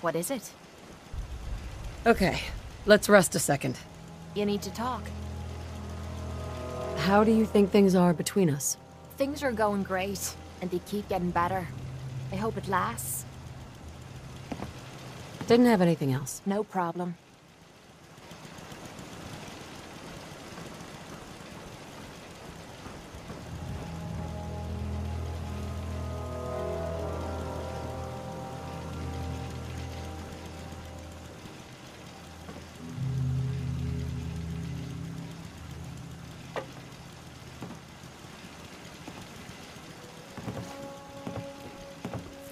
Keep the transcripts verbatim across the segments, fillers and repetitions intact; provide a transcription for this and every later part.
What is it? Okay, let's rest a second. You need to talk. How do you think things are between us? Things are going great, and they keep getting better. I hope it lasts. Didn't have anything else. No problem.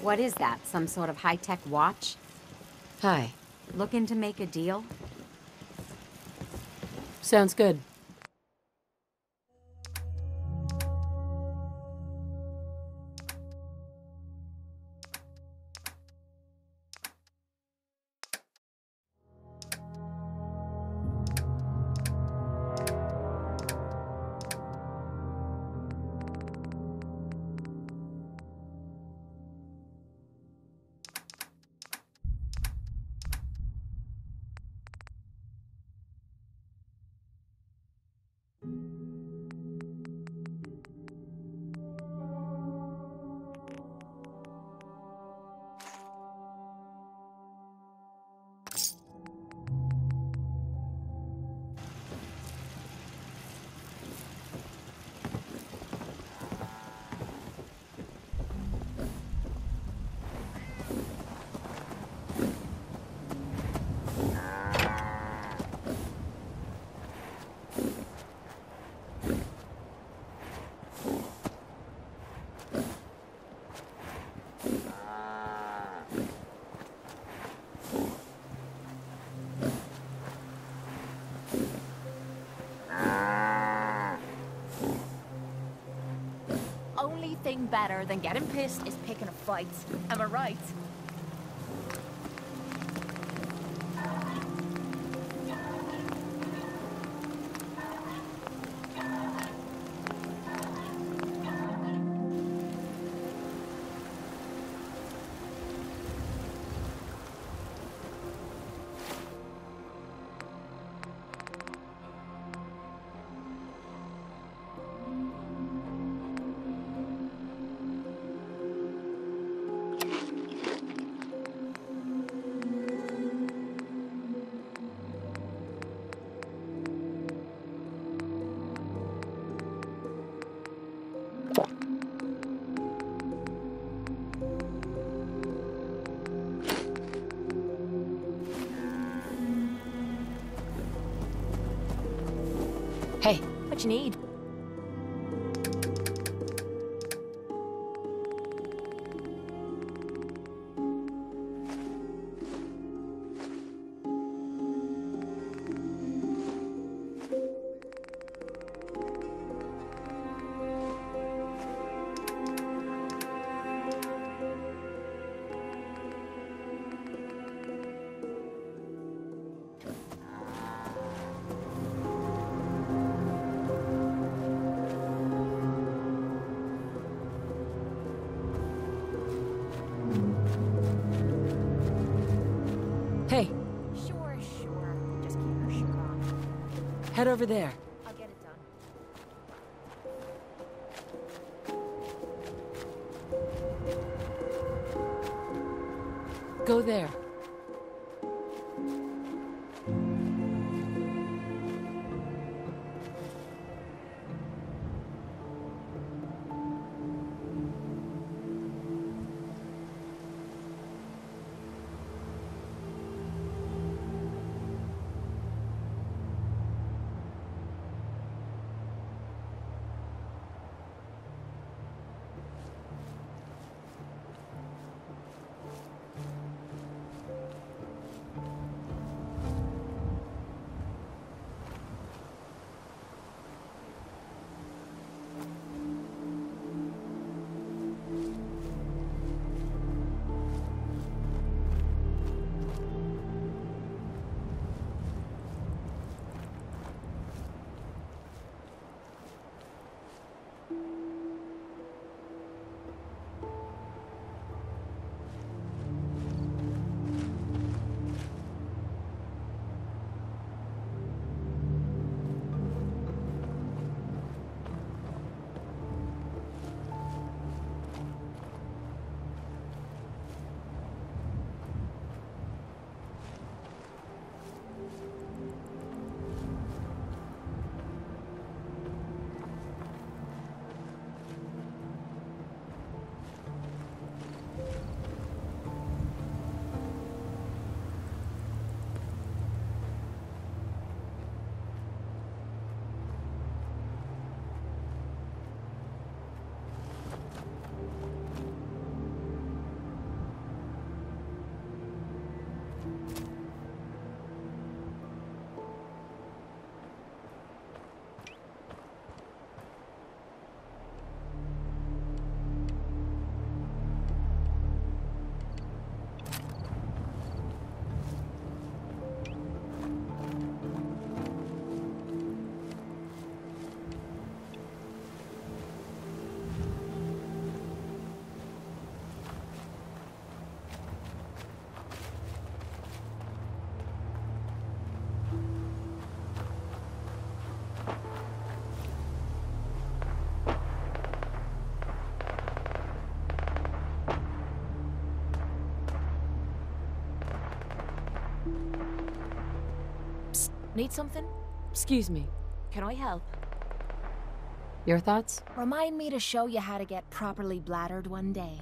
What is that? Some sort of high-tech watch? Hi. Looking to make a deal? Sounds good. Thing better than getting pissed is picking a fight. Am I right? Hey, what you need? Head over there. I'll get it done. Go there. Need something? Excuse me. Can I help? Your thoughts? Remind me to show you how to get properly bladdered one day.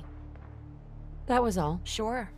That was all. Sure.